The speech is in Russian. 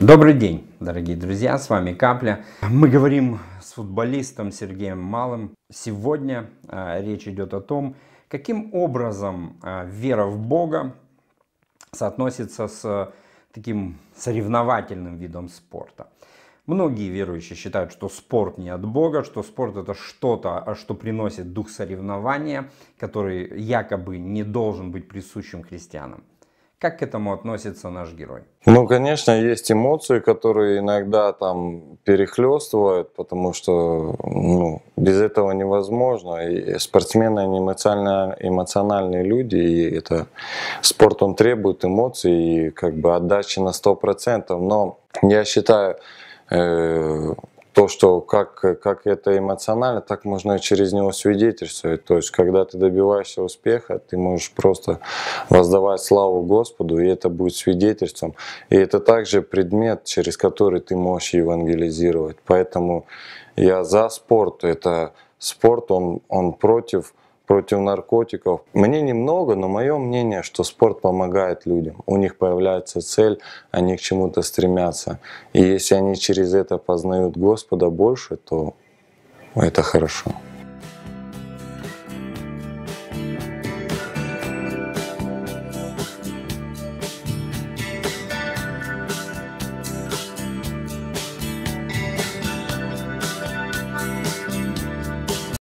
Добрый день, дорогие друзья, с вами Капля. Мы говорим с футболистом Сергеем Малым. Сегодня речь идет о том, каким образом вера в Бога соотносится с таким соревновательным видом спорта. Многие верующие считают, что спорт не от Бога, что спорт это что-то, что приносит дух соревнования, который якобы не должен быть присущим христианам. Как к этому относится наш герой? Ну, конечно, есть эмоции, которые иногда там перехлёстывают, потому что без этого невозможно. И спортсмены, они эмоциональные люди, и спорт, он требует эмоций и отдачи на 100%. Но я считаю, то, что как это эмоционально, так можно через него свидетельствовать. То есть, когда ты добиваешься успеха, ты можешь просто воздавать славу Господу, и это будет свидетельством. И это также предмет, через который ты можешь евангелизировать. Поэтому я за спорт. Это спорт, он против наркотиков. Мне немного, но мое мнение, что спорт помогает людям. У них появляется цель, они к чему-то стремятся. И если они через это познают Господа больше, то это хорошо.